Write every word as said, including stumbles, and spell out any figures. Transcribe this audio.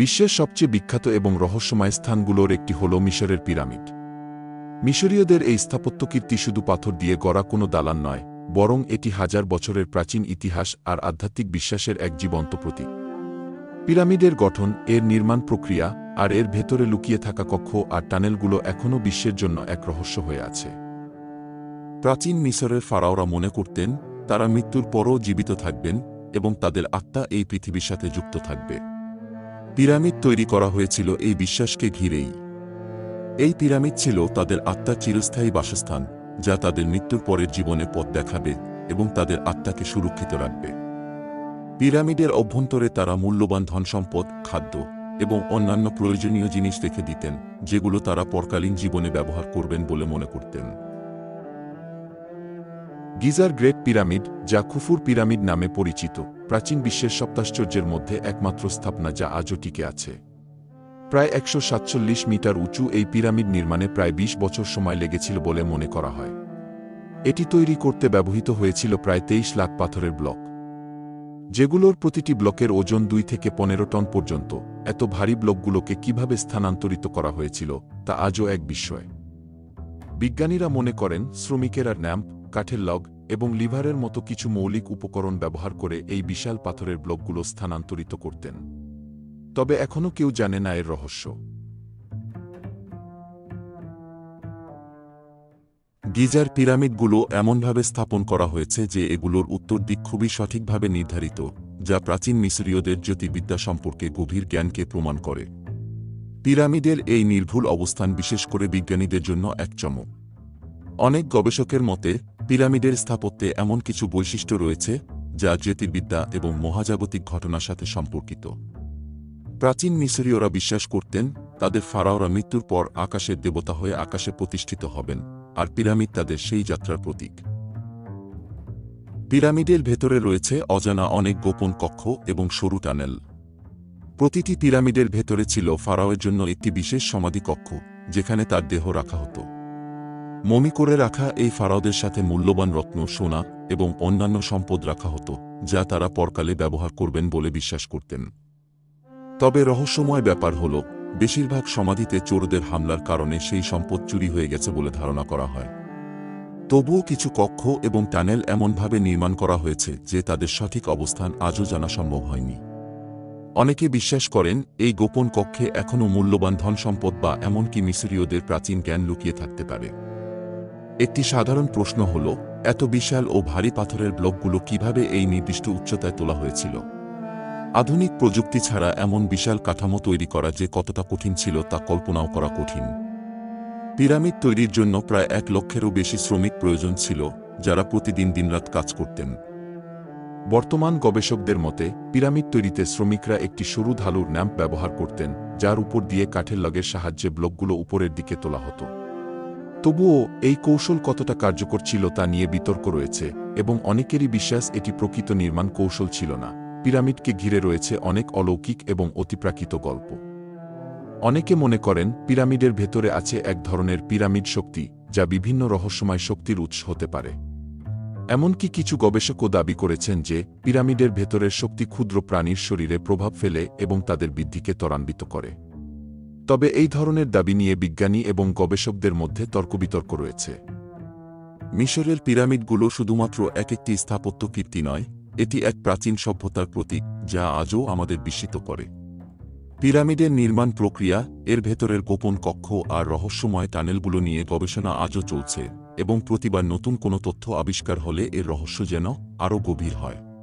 বিশ্বের সবচেয়ে বিখ্যাত এবং রহস্যময় স্থানগুলোর একটি হল মিশরের পিরামিড। মিশরীয়দের এই স্থাপত্য কীর্তি শুধু পাথর দিয়ে গড়া কোনো দালান নয়, বরং এটি হাজার বছরের প্রাচীন ইতিহাস আর আধ্যাত্মিক বিশ্বাসের এক জীবন্ত প্রতীক। পিরামিডের গঠন, এর নির্মাণ প্রক্রিয়া আর এর ভেতরে লুকিয়ে থাকা কক্ষ আর টানেলগুলো এখনও বিশ্বের জন্য এক রহস্য হয়ে আছে। প্রাচীন মিশরের ফারাওরা মনে করতেন তারা মৃত্যুর পরও জীবিত থাকবেন এবং তাদের আত্মা এই পৃথিবীর সাথে যুক্ত থাকবে। পিরামিড তৈরি করা হয়েছিল এই বিশ্বাসকে ঘিরেই। এই পিরামিড ছিল তাদের আত্মার চিরস্থায়ী বাসস্থান, যা তাদের মৃত্যুর পরের জীবনে পথ দেখাবে এবং তাদের আত্মাকে সুরক্ষিত রাখবে। পিরামিডের অভ্যন্তরে তারা মূল্যবান ধনসম্পদ, খাদ্য এবং অন্যান্য প্রয়োজনীয় জিনিস রেখে দিতেন, যেগুলো তারা পরকালীন জীবনে ব্যবহার করবেন বলে মনে করতেন। গিজার গ্রেট পিরামিড, যা খুফুর পিরামিড নামে পরিচিত, প্রাচীন বিশ্বের সপ্তাশ্চর্যের মধ্যে একমাত্র স্থাপনা যা আজও টিকে আছে। প্রায় একশো সাতচল্লিশ মিটার উঁচু এই পিরামিড নির্মাণে প্রায় বিশ বছর সময় লেগেছিল বলে মনে করা হয়। এটি তৈরি করতে ব্যবহৃত হয়েছিল প্রায় তেইশ লাখ পাথরের ব্লক, যেগুলোর প্রতিটি ব্লকের ওজন দুই থেকে পনেরো টন পর্যন্ত। এত ভারী ব্লকগুলোকে কিভাবে স্থানান্তরিত করা হয়েছিল তা আজও এক বিস্ময়। বিজ্ঞানীরা মনে করেন শ্রমিকেরা ন্যাম্প, কাঠের লগ এবং লিভারের মতো কিছু মৌলিক উপকরণ ব্যবহার করে এই বিশাল পাথরের ব্লকগুলো স্থানান্তরিত করতেন, তবে এখনও কেউ জানে না এর রহস্য। গিজার পিরামিডগুলো এমনভাবে স্থাপন করা হয়েছে যে এগুলোর উত্তর দিক খুবই সঠিকভাবে নির্ধারিত, যা প্রাচীন মিশরীয়দের জ্যোতির্বিদ্যা সম্পর্কে গভীর জ্ঞানকে প্রমাণ করে। পিরামিডের এই নির্ভুল অবস্থান বিশেষ করে বিজ্ঞানীদের জন্য এক চমক। অনেক গবেষকের মতে পিরামিডের স্থাপত্যে এমন কিছু বৈশিষ্ট্য রয়েছে যা জ্যোতির্বিদ্যা এবং মহাজাগতিক ঘটনার সাথে সম্পর্কিত। প্রাচীন মিশরীয়রা বিশ্বাস করতেন তাদের ফারাওরা মৃত্যুর পর আকাশের দেবতা হয়ে আকাশে প্রতিষ্ঠিত হবেন, আর পিরামিড তাদের সেই যাত্রার প্রতীক। পিরামিডের ভেতরে রয়েছে অজানা অনেক গোপন কক্ষ এবং সরু টানেল। প্রতিটি পিরামিডের ভেতরে ছিল ফারাওয়ের জন্য একটি বিশেষ সমাধি কক্ষ, যেখানে তার দেহ রাখা হতো। মমি করে রাখা এই ফারাওদের সাথে মূল্যবান রত্ন, সোনা এবং অন্যান্য সম্পদ রাখা হতো, যা তারা পরকালে ব্যবহার করবেন বলে বিশ্বাস করতেন। তবে রহস্যময় ব্যাপার হল, বেশিরভাগ সমাধিতে চোরদের হামলার কারণে সেই সম্পদ চুরি হয়ে গেছে বলে ধারণা করা হয়। তবুও কিছু কক্ষ এবং টানেল এমনভাবে নির্মাণ করা হয়েছে যে তাদের সঠিক অবস্থান আজও জানা সম্ভব হয়নি। অনেকে বিশ্বাস করেন এই গোপন কক্ষে এখনও মূল্যবান ধনসম্পদ বা এমনকি মিশরীয়দের প্রাচীন জ্ঞান লুকিয়ে থাকতে পারে। একটি সাধারণ প্রশ্ন হল, এত বিশাল ও ভারী পাথরের ব্লকগুলো কিভাবে এই নির্দিষ্ট উচ্চতায় তোলা হয়েছিল? আধুনিক প্রযুক্তি ছাড়া এমন বিশাল কাঠামো তৈরি করা যে কতটা কঠিন ছিল তা কল্পনাও করা কঠিন। পিরামিড তৈরির জন্য প্রায় এক লক্ষেরও বেশি শ্রমিক প্রয়োজন ছিল, যারা প্রতিদিন দিনরাত কাজ করতেন। বর্তমান গবেষকদের মতে পিরামিড তৈরিতে শ্রমিকরা একটি সরু ঢালুর ন্যাম্প ব্যবহার করতেন, যার উপর দিয়ে কাঠের লগের সাহায্যে ব্লকগুলো উপরের দিকে তোলা হতো। তবুও এই কৌশল কতটা কার্যকর ছিল তা নিয়ে বিতর্ক রয়েছে, এবং অনেকেরই বিশ্বাস এটি প্রকৃত নির্মাণ কৌশল ছিল না। পিরামিডকে ঘিরে রয়েছে অনেক অলৌকিক এবং অতিপ্রাকৃত গল্প। অনেকে মনে করেন পিরামিডের ভেতরে আছে এক ধরনের পিরামিড শক্তি, যা বিভিন্ন রহস্যময় শক্তির উৎস হতে পারে। এমনকি কিছু গবেষকও দাবি করেছেন যে পিরামিডের ভেতরের শক্তি ক্ষুদ্র প্রাণীর শরীরে প্রভাব ফেলে এবং তাদের বৃদ্ধিকে ত্বরান্বিত করে। তবে এই ধরনের দাবি নিয়ে বিজ্ঞানী এবং গবেষকদের মধ্যে তর্কবিতর্ক রয়েছে। মিশরের পিরামিডগুলো শুধুমাত্র এক একটি স্থাপত্য কীর্তি নয়, এটি এক প্রাচীন সভ্যতার প্রতীক যা আজও আমাদের বিস্মিত করে। পিরামিডের নির্মাণ প্রক্রিয়া, এর ভেতরের গোপন কক্ষ আর রহস্যময় টানেলগুলো নিয়ে গবেষণা আজও চলছে, এবং প্রতিবার নতুন কোনো তথ্য আবিষ্কার হলে এর রহস্য যেন আরও গভীর হয়।